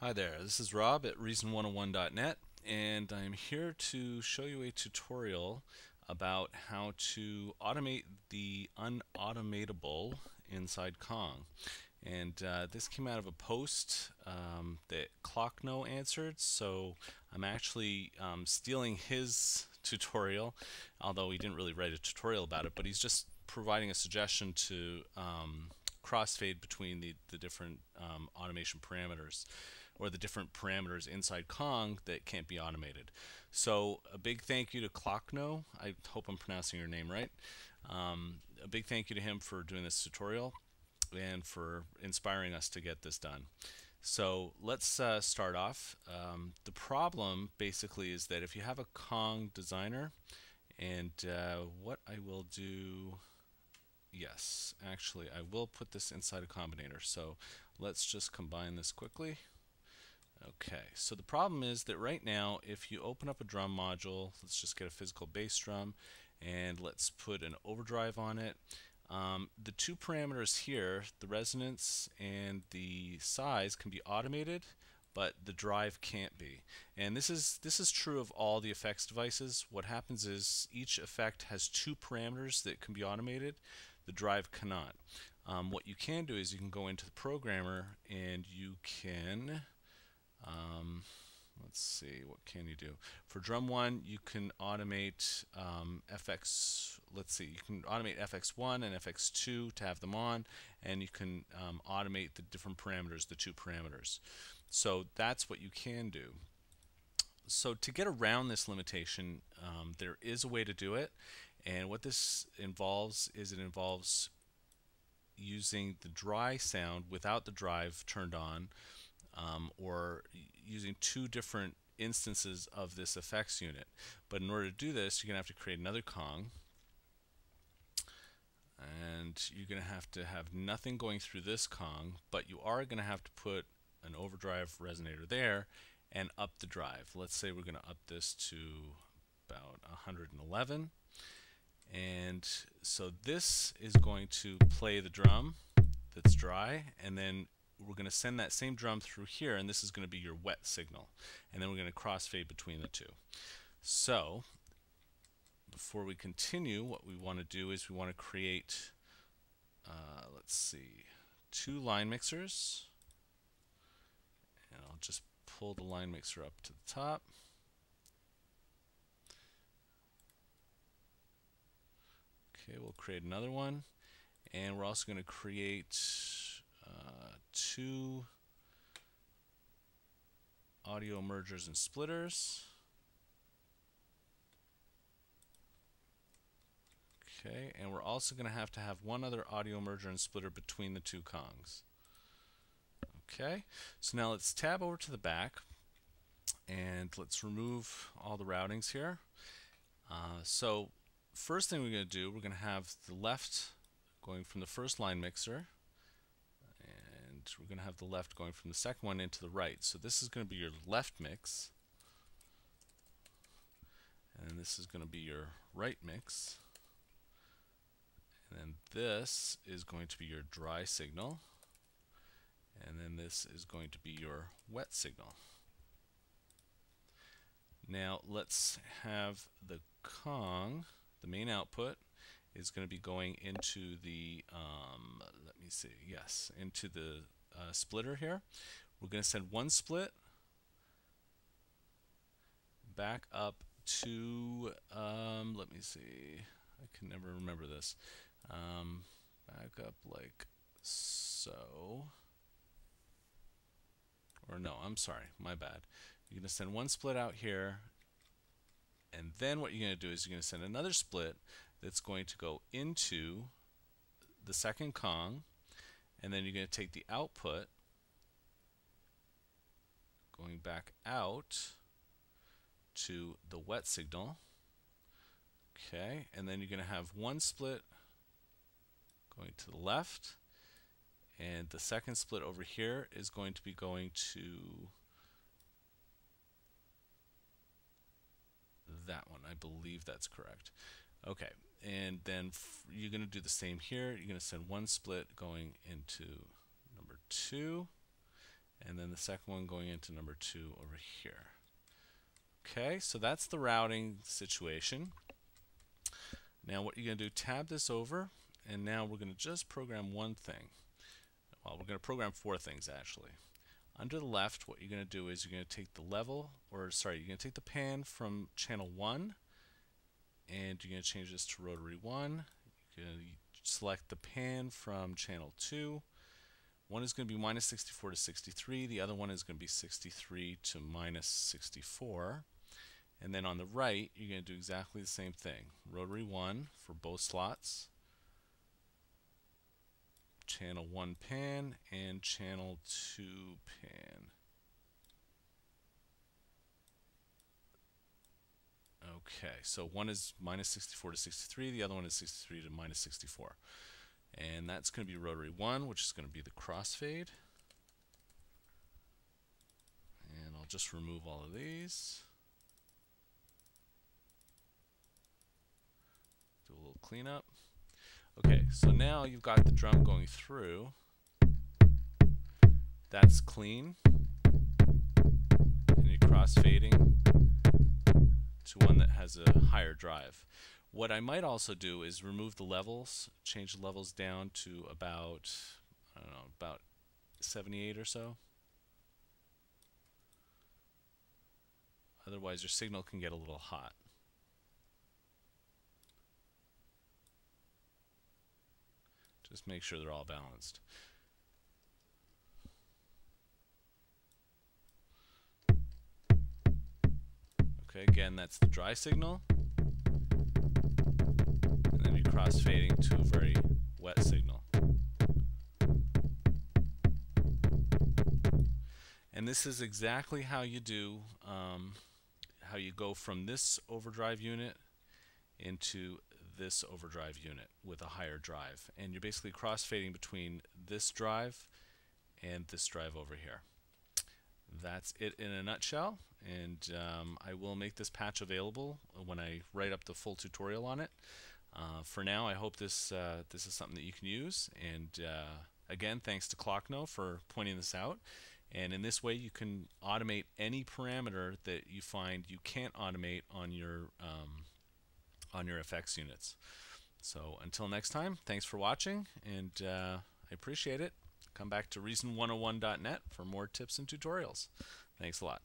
Hi there, this is Rob at Reason101.net, and I'm here to show you a tutorial about how to automate the unautomatable inside Kong. And this came out of a post that Clocknow answered, so I'm actually stealing his tutorial, although he didn't really write a tutorial about it, but he's just providing a suggestion to crossfade between the different automation parameters, or the different parameters inside Kong that can't be automated. So a big thank you to Clocknow. I hope I'm pronouncing your name right. A big thank you to him for doing this tutorial and for inspiring us to get this done. So let's start off. The problem basically is that if you have a Kong designer, and what I will do, yes, actually I will put this inside a combinator. So let's just combine this quickly. Okay, so the problem is that right now, if you open up a drum module, let's just get a physical bass drum and let's put an overdrive on it. The two parameters here, the resonance and the size, can be automated, but the drive can't be. And this is true of all the effects devices. What happens is each effect has two parameters that can be automated. The drive cannot. What you can do is you can go into the programmer and you can let's see, what can you do? For drum one, you can automate FX, let's see, you can automate FX1 and FX2 to have them on, and you can automate the different parameters, the two parameters. So that's what you can do. So to get around this limitation, there is a way to do it, and what this involves is it involves using the dry sound without the drive turned on, or using two different instances of this effects unit. But in order to do this, you're going to have to create another Kong, and you're going to have nothing going through this Kong, but you are going to have to put an overdrive resonator there and up the drive. Let's say we're going to up this to about 111, and so this is going to play the drum that's dry, and then we're going to send that same drum through here, and this is going to be your wet signal, and then we're going to crossfade between the two. So before we continue, what we want to do is we want to create let's see, two line mixers, and I'll just pull the line mixer up to the top. Okay, we'll create another one, and we're also going to create two audio mergers and splitters. Okay, and we're also going to have one other audio merger and splitter between the two Kongs. Okay, so now let's tab over to the back and let's remove all the routings here. So first thing we're going to do, we're going to have the left going from the first line mixer, we're going to have the left going from the second one into the right. So this is going to be your left mix, and this is going to be your right mix, and then this is going to be your dry signal, and then this is going to be your wet signal. Now let's have the Kong, the main output, is going to be going into the let me see, yes, into the splitter here. We're going to send one split back up to let me see, I can never remember this, back up like so, or no, I'm sorry, my bad. You're going to send one split out here, and then what you're going to do is you're going to send another split that's going to go into the second Kong, and then you're going to take the output going back out to the wet signal. Okay, and then you're going to have one split going to the left, and the second split over here is going to be going to that one. I believe that's correct. Okay, and then you're going to do the same here. You're going to send one split going into number two, and then the second one going into number 2 over here. Okay, so that's the routing situation. Now what you're going to do, tab this over, and now we're going to just program one thing. Well, we're going to program 4 things actually. Under the left, what you're going to do is you're going to take the level, or sorry, you're going to take the pan from channel 1, and you're going to change this to rotary 1. You're going to select the pan from channel 2. One is going to be minus 64 to 63. The other one is going to be 63 to minus 64. And then on the right, you're going to do exactly the same thing. Rotary 1 for both slots, channel 1 pan, and channel 2 pan. Okay, so one is minus 64 to 63, the other one is 63 to minus 64. And that's going to be rotary 1, which is going to be the crossfade. And I'll just remove all of these. Do a little cleanup. Okay, so now you've got the drum going through. That's clean. And you're crossfading to one that has a higher drive. What I might also do is remove the levels, change the levels down to about, I don't know, about 78 or so. Otherwise your signal can get a little hot. Just make sure they're all balanced. Okay, again, that's the dry signal. And then you're crossfading to a very wet signal. And this is exactly how you do, how you go from this overdrive unit into this overdrive unit with a higher drive, and you're basically crossfading between this drive and this drive over here. That's it in a nutshell, and I will make this patch available when I write up the full tutorial on it. For now, I hope this is something that you can use, and again, thanks to Clocknow for pointing this out. And in this way, you can automate any parameter that you find you can't automate on your FX units. So until next time, thanks for watching, and I appreciate it. Come back to Reason101.net for more tips and tutorials. Thanks a lot.